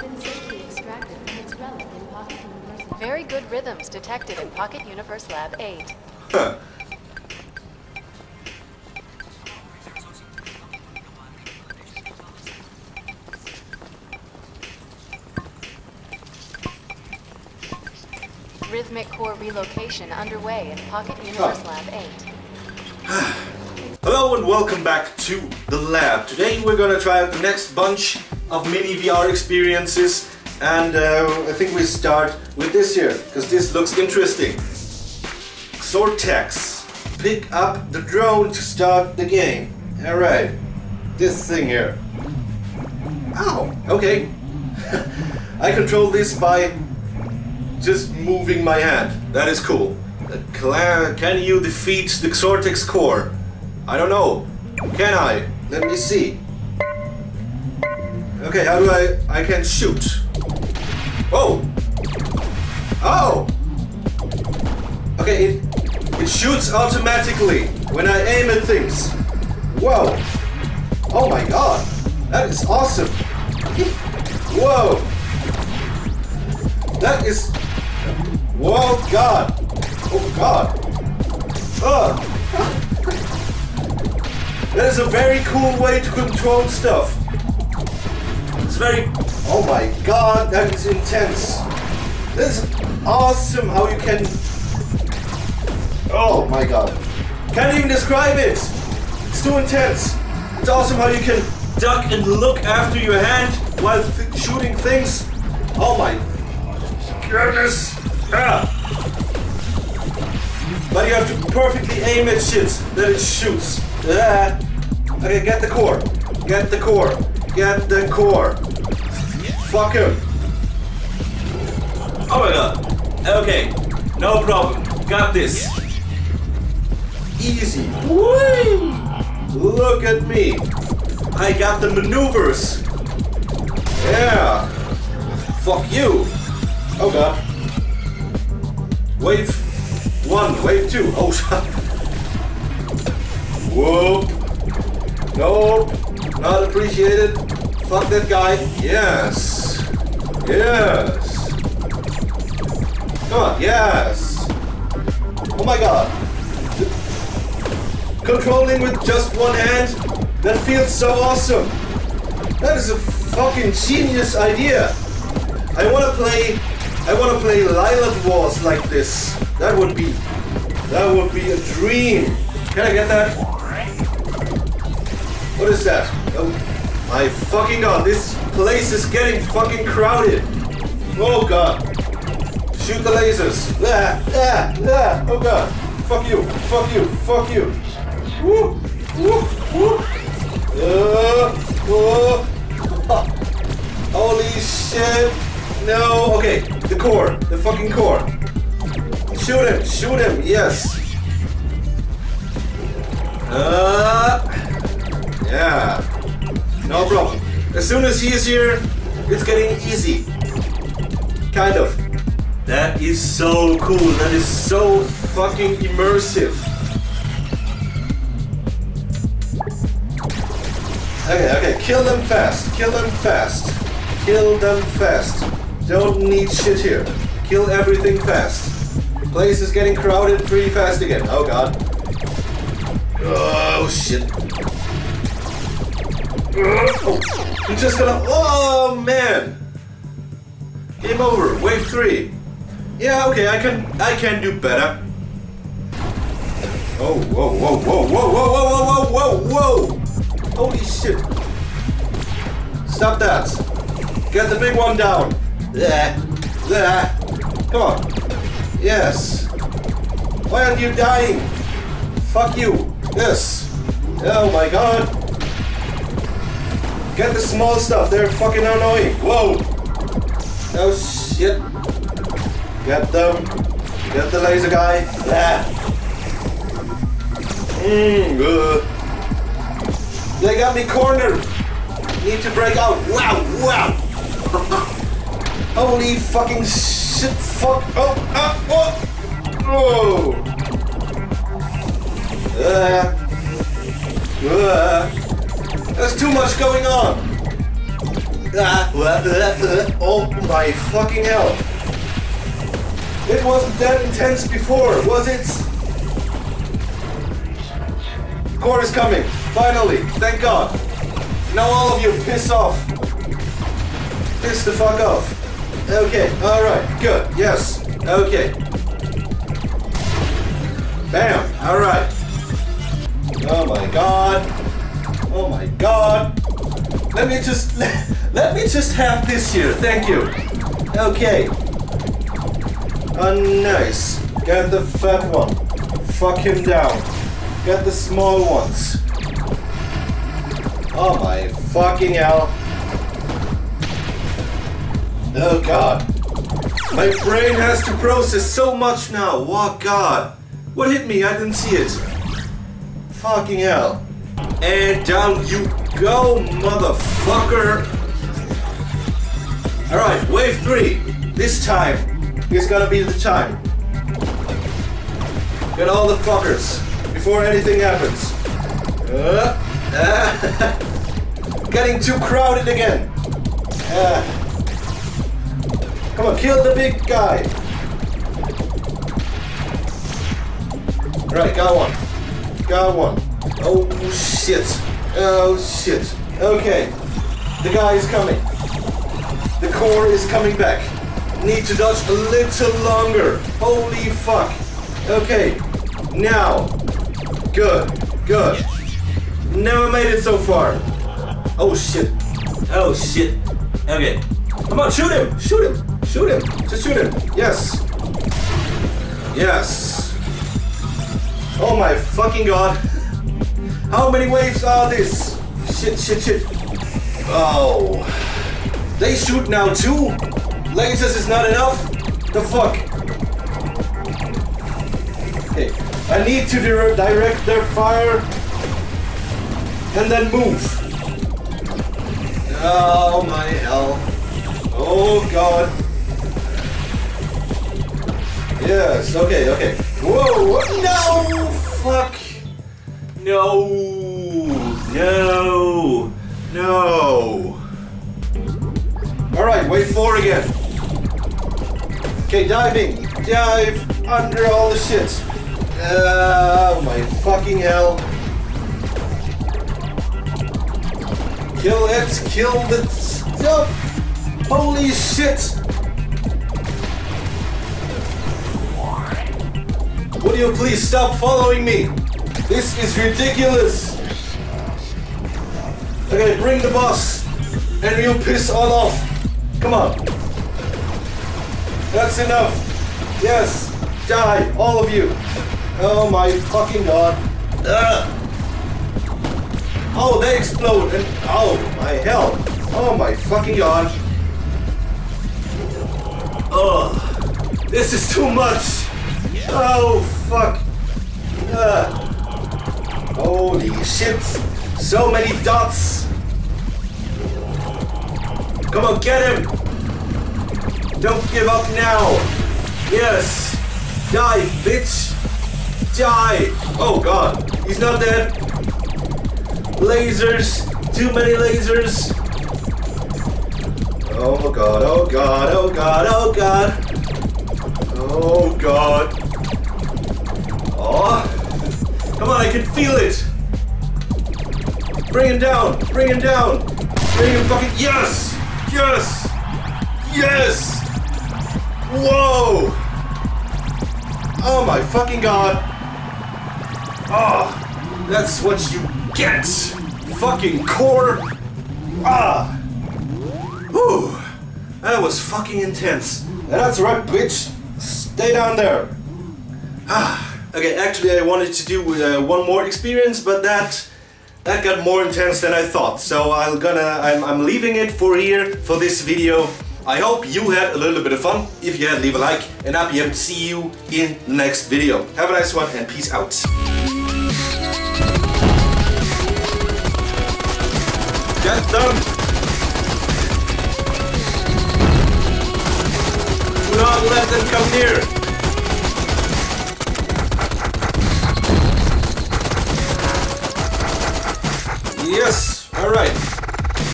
been safely extracted from its relic in Pocket Universe Lab. Very good rhythms detected in Pocket Universe Lab 8. Huh. Rhythmic core relocation underway in Pocket Universe Lab 8. Hello and welcome back to the lab. Today we're gonna try out the next bunch of mini VR experiences, and I think we start with this here because this looks interesting. Xortex. Pick up the drone to start the game. Alright, this thing here. Ow! Okay. I control this by just moving my hand. That is cool. Can you defeat the Xortex core? I don't know. Can I? Let me see. Okay, how do I can shoot. Oh! Oh! Okay, it shoots automatically when I aim at things. Whoa! Oh my god! That is awesome! Whoa! That is... Whoa, god! Oh god! Ugh! That is a very cool way to control stuff. It's very... Oh my god, that is intense. This is awesome how you can... Oh my god. Can't even describe it. It's too intense. It's awesome how you can duck and look after your hand while shooting things. Oh my goodness. Ah. But you have to perfectly aim at shit that it shoots. Okay, get the core. Get the core. Get the core. Fuck him. Oh my god. Okay. No problem. Got this. Easy. Whee! Look at me. I got the maneuvers. Yeah. Fuck you. Oh god. Wave one. Wave two. Oh shit. Whoa! No, not appreciated. Fuck that guy. Yes. Yes. Come on. Yes. Oh my god. Controlling with just one hand. That feels so awesome. That is a fucking genius idea. I wanna play Lilith Wars like this. That would be a dream. Can I get that? What is that? Oh my fucking god, this place is getting fucking crowded. Oh god. Shoot the lasers. Ah, ah, ah. Oh god. Fuck you. Fuck you. Fuck you. Woo. Woo. Woo. Oh. Holy shit. No. Okay. The core. The fucking core. Shoot him. Shoot him. Yes. Yeah, no problem. As soon as he is here, it's getting easy. Kind of. That is so cool. That is so fucking immersive. Okay, okay. Kill them fast. Kill them fast. Kill them fast. Don't need shit here. Kill everything fast. The place is getting crowded pretty fast again. Oh god. Oh shit. Oh, he's just gonna... Oh, man! Game over. Wave 3. Yeah, okay, I can do better. Oh, whoa, whoa, whoa, whoa, whoa, whoa, whoa, whoa! Holy shit. Stop that. Get the big one down. There. There. Come on. Yes. Why aren't you dying? Fuck you. Yes. Oh, my god. Get the small stuff, they're fucking annoying. Whoa! Oh shit. Get them. Get the laser guy. Yeah. They got me cornered. Need to break out. Wow, wow. Holy fucking shit. Fuck. Oh, ah, oh. Oh. There's too much going on! Oh my fucking hell! It wasn't that intense before, was it? Core is coming, finally, thank God. Now all of you piss off. Piss the fuck off. Okay, alright, good, yes, okay. Bam, alright. Oh my God. Oh my God. Let me just have this here, thank you. Okay. Oh nice. Get the fat one. Fuck him down. Get the small ones. Oh my fucking hell. Oh God. My brain has to process so much now. Oh God. What hit me? I didn't see it. Fucking hell. And down you go, motherfucker. Alright, wave 3. This time is gonna be the time. Get all the fuckers before anything happens. Getting too crowded again. Come on, kill the big guy. Right, got one. Got one. Oh shit. Oh shit. Okay. The guy is coming. The core is coming back. Need to dodge a little longer. Holy fuck. Okay. Now. Good. Good. Never made it so far. Oh shit. Oh shit. Okay. Come on, shoot him. Shoot him. Shoot him. Just shoot him. Yes. Yes. Oh my fucking God. How many waves are this? Shit, shit, shit. Oh. They shoot now too? Lasers is not enough? The fuck? Okay. I need to direct their fire and then move. Oh my hell. Oh God. Yes, okay, okay. Whoa, no! Fuck. No, no, no. Alright, wave 4 again. Okay, diving. Dive under all the shit. Oh my fucking hell. Kill it, kill the stuff. Holy shit. Would you please stop following me? This is ridiculous! Okay, bring the boss and you piss all off. Come on. That's enough. Yes. Die, all of you. Oh my fucking God. Oh, they explode and oh my hell. Oh my fucking God. Oh, this is too much. Oh fuck. Holy shit! So many dots! Come on, get him! Don't give up now! Yes! Die, bitch! Die! Oh God! He's not dead! Lasers! Too many lasers! Oh God, oh God, oh God, oh God! Oh God! Oh! Come on, I can feel it! Bring him down! Bring him down! Bring him fucking... Yes! Yes! Yes! Whoa! Oh my fucking God! Ah! Oh, that's what you get! Fucking core! Ah! Whew! That was fucking intense. That's right, bitch! Stay down there! Ah! Okay, actually I wanted to do one more experience, but that got more intense than I thought. So I'm leaving it for here for this video. I hope you had a little bit of fun. If you had, leave a like, and I'll be able to see you in the next video. Have a nice one and peace out. Get them! Do not let them come near!